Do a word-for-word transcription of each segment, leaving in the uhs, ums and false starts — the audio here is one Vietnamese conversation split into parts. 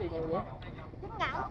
gì vậy? Trứng ngỗng.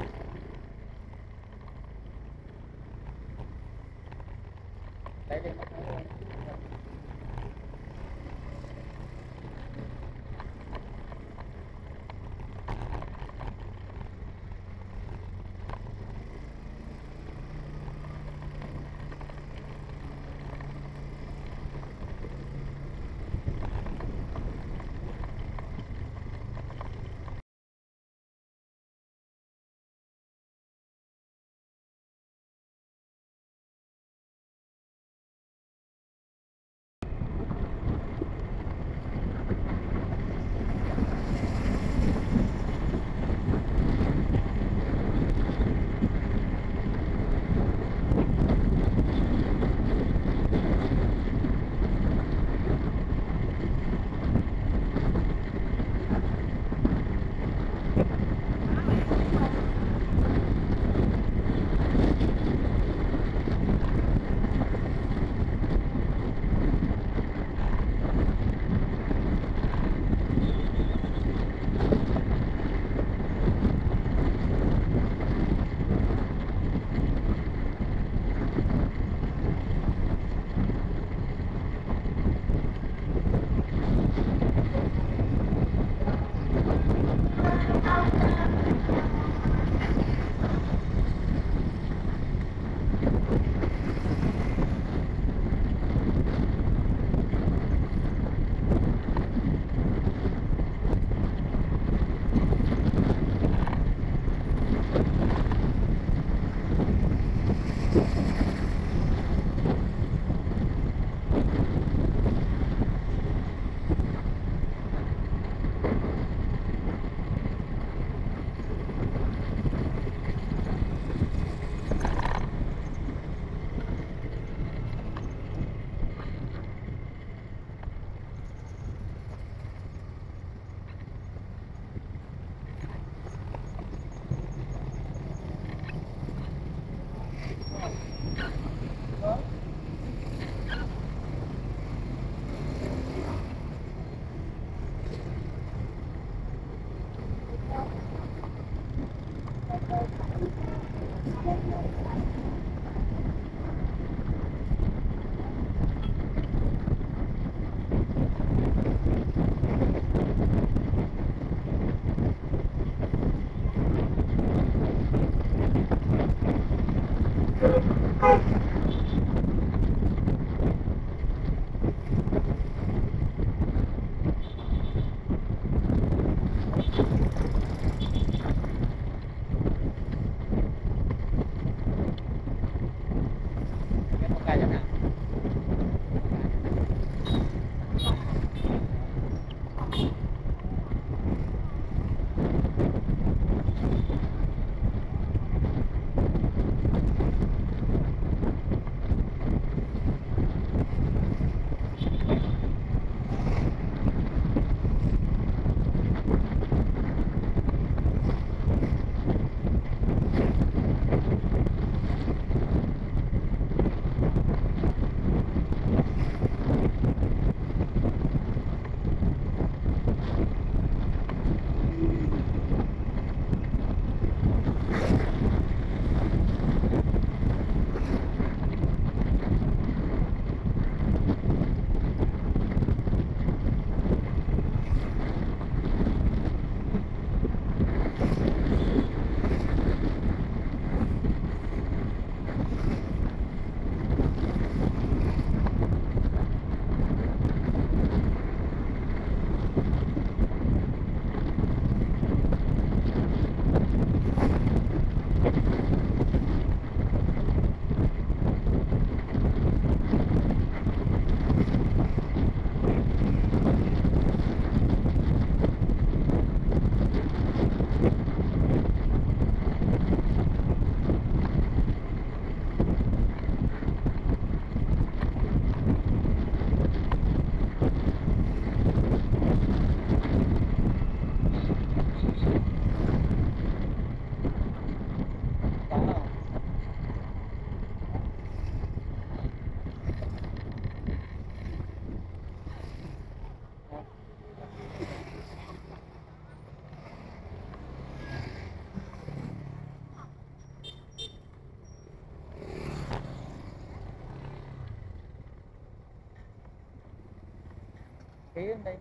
Lấy đi mất nó luôn. thế lên đây.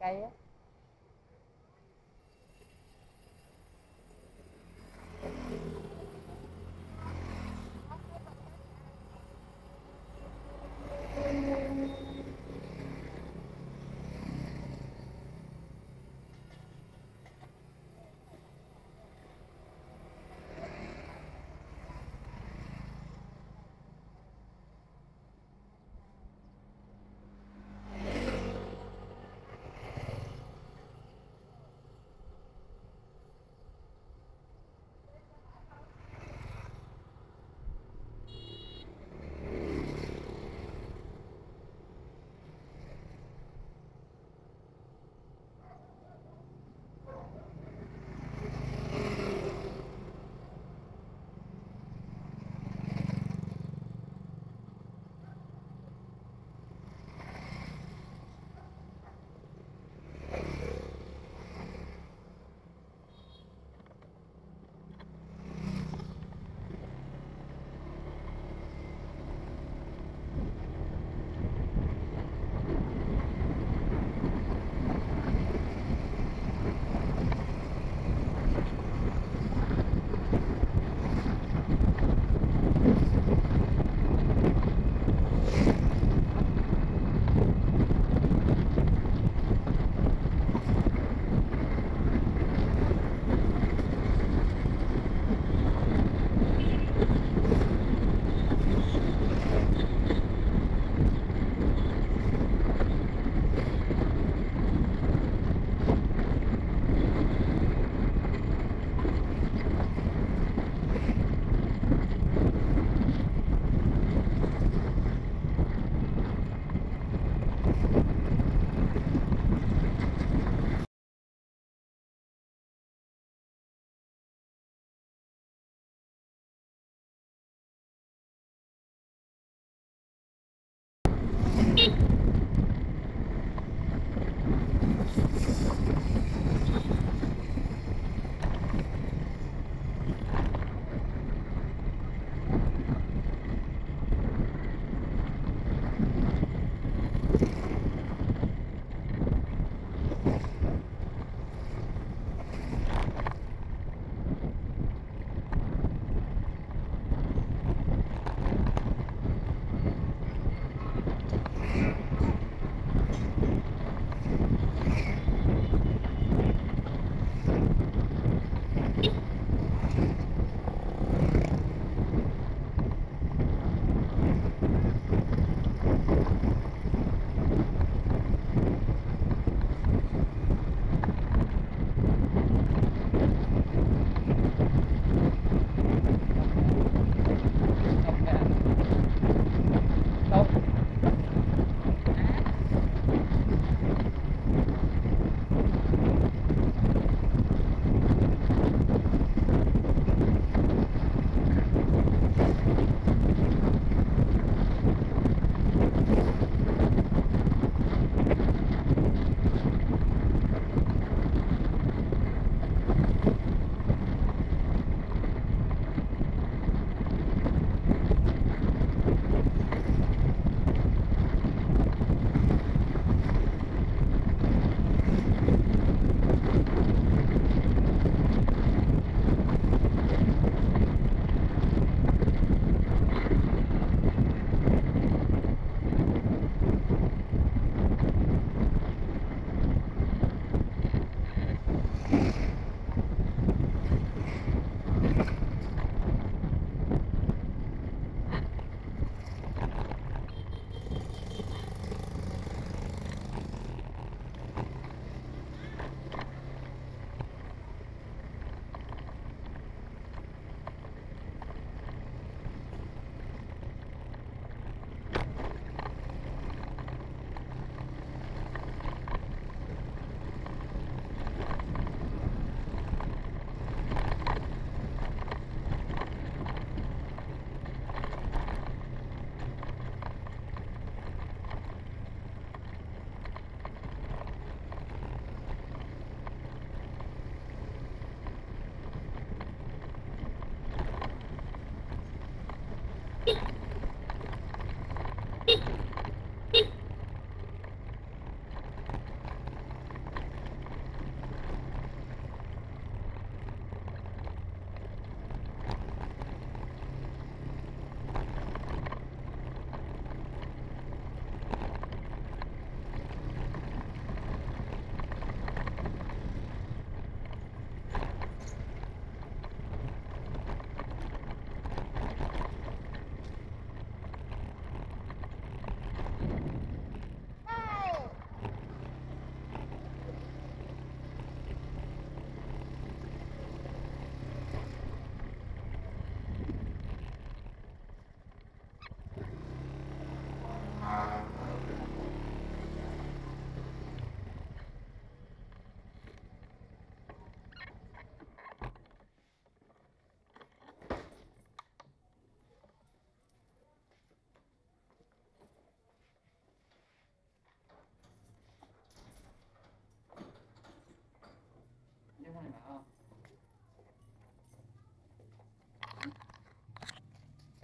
Cây á.